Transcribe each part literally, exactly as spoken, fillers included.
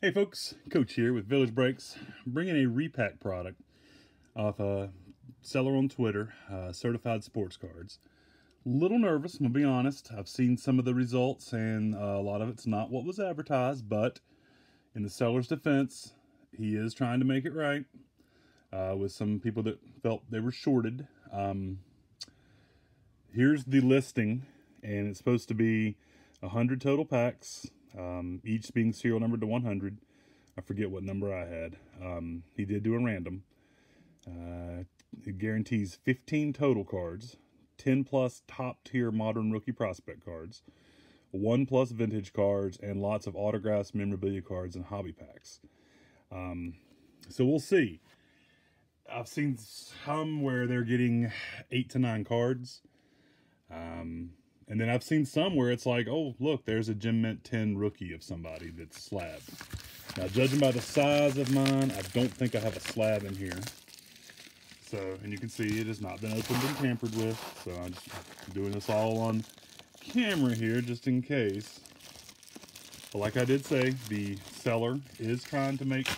Hey folks, Coach here with Village Breaks, bringing a repack product off a seller on Twitter, uh, Certified Sports Cards. Little nervous, I'm gonna be honest. I've seen some of the results and uh, a lot of it's not what was advertised, but in the seller's defense, he is trying to make it right uh, with some people that felt they were shorted. Um, here's the listing, and it's supposed to be one hundred total packs. Um, each being serial numbered to one hundred. I forget what number I had. Um, he did do a random. Uh, it guarantees fifteen total cards, ten plus top tier modern rookie prospect cards, one plus vintage cards, and lots of autographs, memorabilia cards, and hobby packs. Um, so we'll see. I've seen some where they're getting eight to nine cards. Um... And then I've seen some where it's like, oh, look, there's a Gem Mint ten rookie of somebody that's slab. Now, judging by the size of mine, I don't think I have a slab in here. So, and you can see it has not been opened and tampered with. So I'm just doing this all on camera here just in case. But like I did say, the seller is trying to make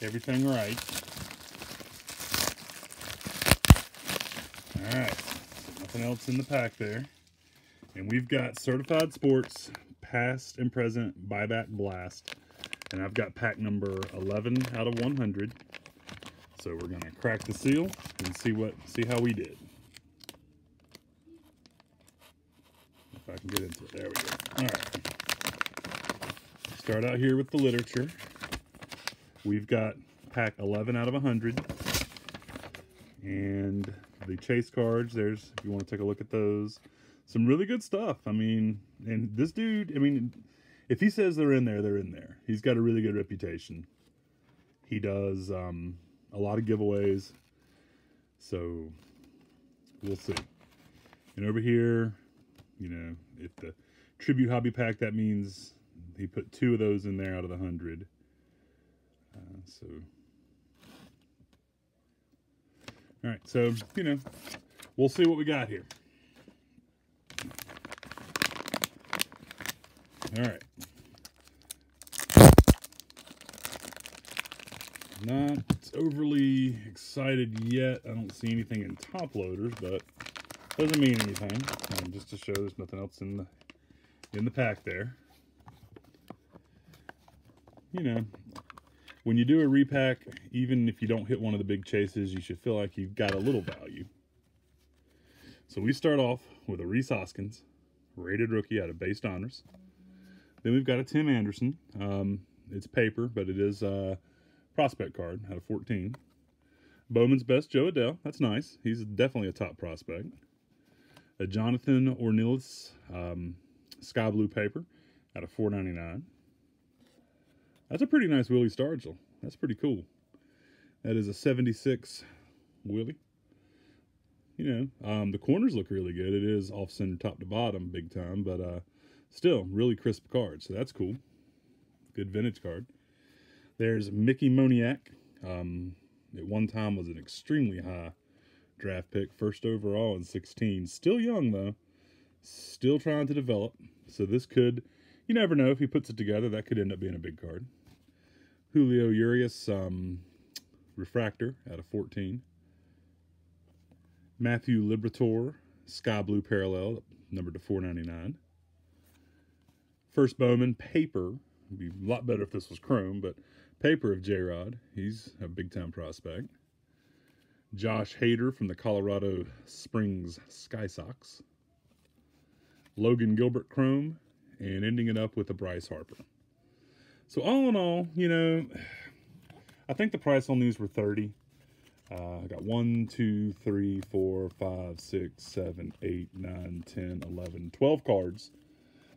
everything right. All right, so nothing else in the pack there. And we've got Certified Sports Past and Present Buyback Blast. And I've got pack number eleven out of one hundred. So we're going to crack the seal and see what, see how we did. If I can get into it. There we go. All right. Start out here with the literature. We've got pack eleven out of one hundred. And the chase cards, there's, if you want to take a look at those. Some really good stuff. I mean, and this dude, I mean, if he says they're in there, they're in there. He's got a really good reputation. He does um, a lot of giveaways. So, we'll see. And over here, you know, if the Tribute Hobby Pack, that means he put two of those in there out of the hundred. Uh, so, all right. So, you know, we'll see what we got here. All right, not overly excited yet. I don't see anything in top loaders, but doesn't mean anything. Um, just to show there's nothing else in the in the pack there. You know, when you do a repack, even if you don't hit one of the big chases, you should feel like you've got a little value. So we start off with a Reese Hoskins, rated rookie out of Based Honors. Then we've got a Tim Anderson. Um, it's paper, but it is a prospect card out of fourteen. Bowman's best, Joe Adele. That's nice. He's definitely a top prospect. A Jonathan Ornelas um, sky blue paper out of four ninety-nine. That's a pretty nice Willie Stargell. That's pretty cool. That is a seventy-six Willie. You know, um, the corners look really good. It is off center, top to bottom, big time, but uh, still, really crisp card, so that's cool. Good vintage card. There's Mickey Moniak. Um, at one time was an extremely high draft pick, first overall in sixteen. Still young, though. Still trying to develop. So this could, you never know, if he puts it together, that could end up being a big card. Julio Urias, um, refractor, out of fourteen. Matthew Liberatore, sky blue parallel, numbered to four ninety-nine. First Bowman, paper. It'd be a lot better if this was chrome, but paper of J-Rod. He's a big-time prospect. Josh Hader from the Colorado Springs Sky Sox. Logan Gilbert, chrome. And ending it up with a Bryce Harper. So all in all, you know, I think the price on these were thirty dollars. Uh, I got one, two, three, four, five, six, seven, eight, nine, ten, eleven, twelve cards.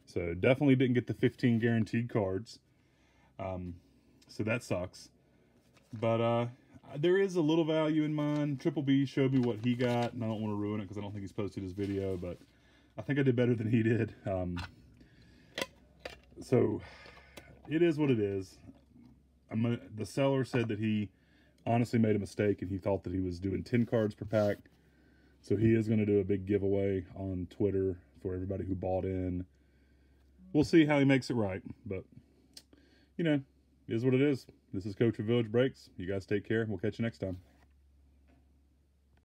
So definitely didn't get the fifteen guaranteed cards. Um, so that sucks. But uh, there is a little value in mine. Triple B showed me what he got, and I don't want to ruin it because I don't think he's posted his video, but I think I did better than he did. Um, so it is what it is. I'm gonna, the seller said that he honestly made a mistake, and he thought that he was doing ten cards per pack. So he is going to do a big giveaway on Twitter for everybody who bought in. We'll see how he makes it right, but, you know, It is what it is. This is Coach of Village Breaks. You guys take care. We'll catch you next time.